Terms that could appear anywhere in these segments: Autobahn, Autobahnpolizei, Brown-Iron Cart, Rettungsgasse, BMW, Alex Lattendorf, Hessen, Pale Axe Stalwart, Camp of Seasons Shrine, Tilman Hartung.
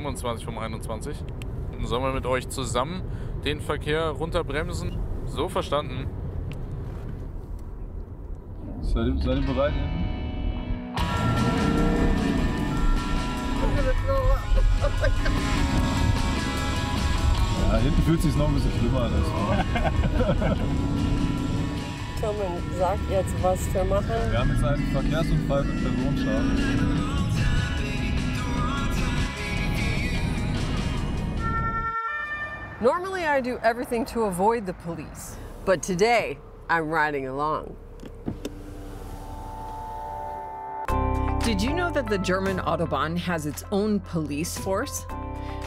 25 vom 21. Sollen wir mit euch zusammen den Verkehr runterbremsen? So verstanden. Seid ihr bereit? Ja, hinten fühlt es sich noch ein bisschen schlimmer an. Tilman, sagt jetzt, was wir machen. Wir haben jetzt einen Verkehrsunfall mit Personenschaden. Normally, I do everything to avoid the police, but today, I'm riding along. Did you know that the German Autobahn has its own police force?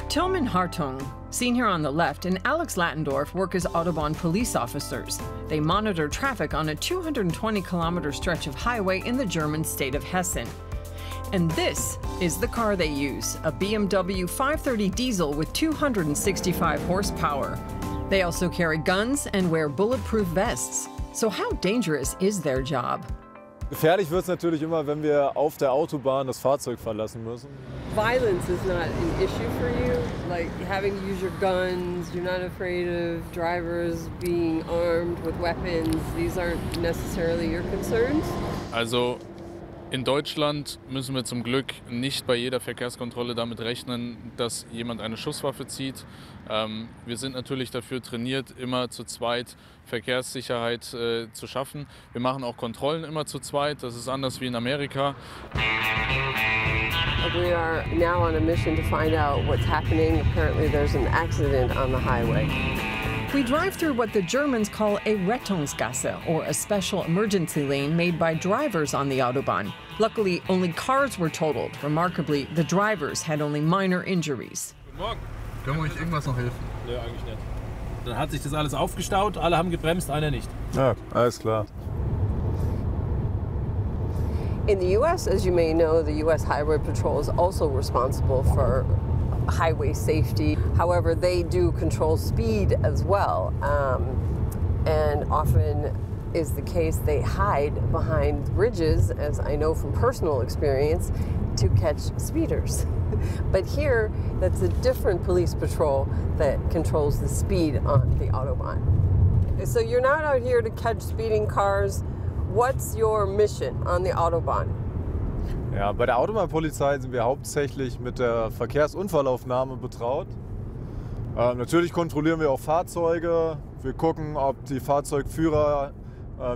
Tilman Hartung, seen here on the left, and Alex Lattendorf work as Autobahn police officers. They monitor traffic on a 220-kilometer stretch of highway in the German state of Hessen. And this is the car they use, a BMW 530 diesel with 265 horsepower. They also carry guns and wear bulletproof vests. So how dangerous is their job? Gefährlich wird es natürlich immer, wenn wir auf der Autobahn das Fahrzeug verlassen müssen. Violence is not an issue for you. Like having to use your guns, you're not afraid of drivers being armed with weapons. These aren't necessarily your concerns. Also in Deutschland müssen wir zum Glück nicht bei jeder Verkehrskontrolle damit rechnen, dass jemand eine Schusswaffe zieht. Wir sind natürlich dafür trainiert, immer zu zweit Verkehrssicherheit zu schaffen. Wir machen auch Kontrollen immer zu zweit, das ist anders wie in Amerika. We are now on a mission to find out what's happening. Apparently there's an accident on the highway. We drive through what the Germans call a Rettungsgasse, or a special emergency lane made by drivers on the Autobahn. Luckily, only cars were totaled. Remarkably, the drivers had only minor injuries. Guten Morgen. Können wir euch irgendwas noch helfen? Nö, eigentlich nicht. Dann hat sich das alles aufgestaut, alle haben gebremst, einer nicht. Ja, alles klar. In the U.S., as you may know, the U.S. Highway Patrol is also responsible for highway safety. However, they do control speed as well, and often is the case they hide behind bridges, as I know from personal experience, to catch speeders. But here, that's a different police patrol that controls the speed on the Autobahn. So you're not out here to catch speeding cars. What's your mission on the Autobahn? Ja, bei der Autobahnpolizei sind wir hauptsächlich mit der Verkehrsunfallaufnahme betraut. Natürlich kontrollieren wir auch Fahrzeuge. Wir gucken, ob die Fahrzeugführer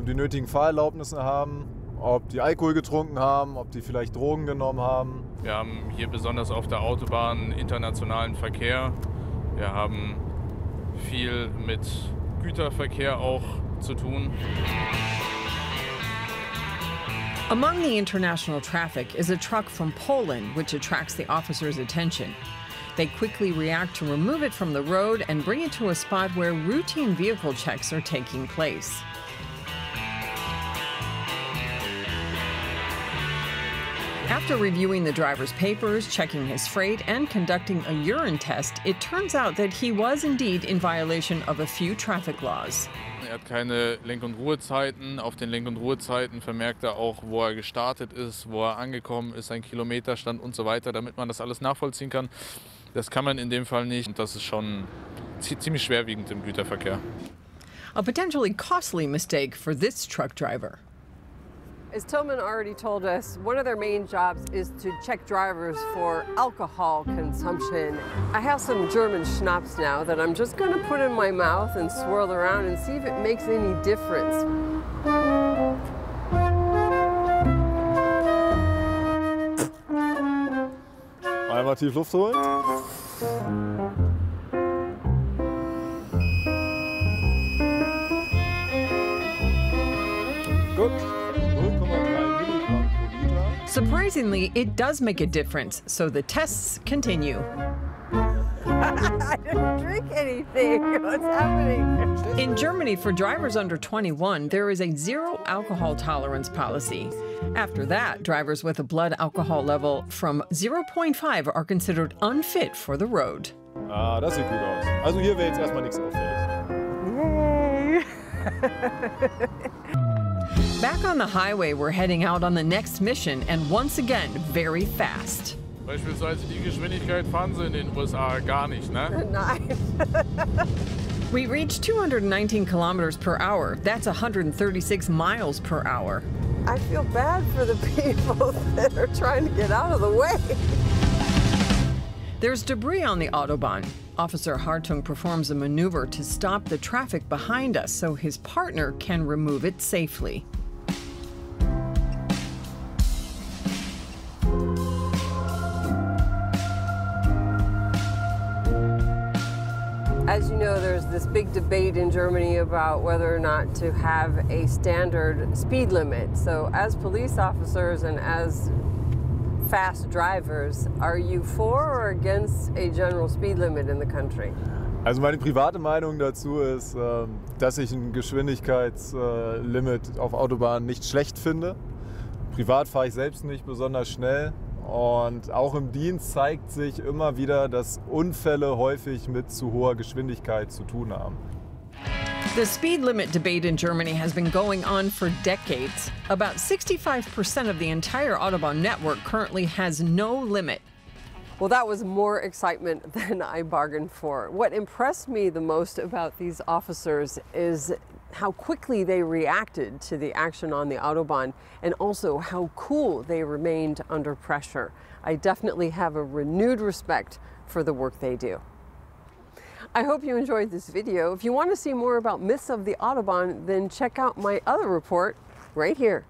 die nötigen Fahrerlaubnisse haben, ob die Alkohol getrunken haben, ob die vielleicht Drogen genommen haben. Wir haben hier besonders auf der Autobahn internationalen Verkehr. Wir haben viel mit Güterverkehr auch zu tun. Among the international traffic is a truck from Poland, which attracts the officers' attention. They quickly react to remove it from the road and bring it to a spot where routine vehicle checks are taking place. After reviewing the driver's papers, checking his freight, and conducting a urine test, it turns out that he was indeed in violation of a few traffic laws. Hat keine Lenk- und Ruhezeiten. Auf den Lenk- und Ruhezeiten vermerkt auch, wo gestartet ist, wo angekommen ist, ein Kilometerstand und so weiter, damit man das alles nachvollziehen kann. Das kann man in dem Fall nicht. Und das ist schon ziemlich schwerwiegend im Güterverkehr. A potentially costly mistake for this truck driver. As Tilman already told us, one of their main jobs is to check drivers for alcohol consumption. I have some German schnapps now that I'm just going to put in my mouth and swirl around and see if it makes any difference. Einmal tief Luft holen. Gut. Surprisingly, it does make a difference, so the tests continue. I didn't drink anything. What's happening? In Germany, for drivers under 21, there is a zero alcohol tolerance policy. After that, drivers with a blood alcohol level from 0.5 are considered unfit for the road. Ah, das sieht gut aus. Also hier wäre jetzt erstmal nichts auffällig. Yay! Back on the highway, we're heading out on the next mission, and once again, very fast. Beispielsweise die Geschwindigkeit fahren sie in den USA gar nicht, ne? Nein. We reached 219 kilometers per hour. That's 136 miles per hour. I feel bad for the people that are trying to get out of the way. There's debris on the Autobahn. Officer Hartung performs a maneuver to stop the traffic behind us so his partner can remove it safely. As you know, there's this big debate in Germany about whether or not to have a standard speed limit. So as police officers and as fast drivers, are you for or against a general speed limit in the country? Also meine private Meinung dazu ist, dass ich ein Geschwindigkeitslimit auf Autobahnen nicht schlecht finde. Privat fahre ich selbst nicht besonders schnell. Und auch im Dienst zeigt sich immer wieder, dass Unfälle häufig mit zu hoher Geschwindigkeit zu tun haben. The speed limit debate in Germany has been going on for decades. About 65% of the entire Autobahn network currently has no limit. Well, that was more excitement than I bargained for. What impressed me the most about these officers is how quickly they reacted to the action on the Autobahn, and also how cool they remained under pressure. I definitely have a renewed respect for the work they do. I hope you enjoyed this video. If you want to see more about myths of the Autobahn, then check out my other report right here.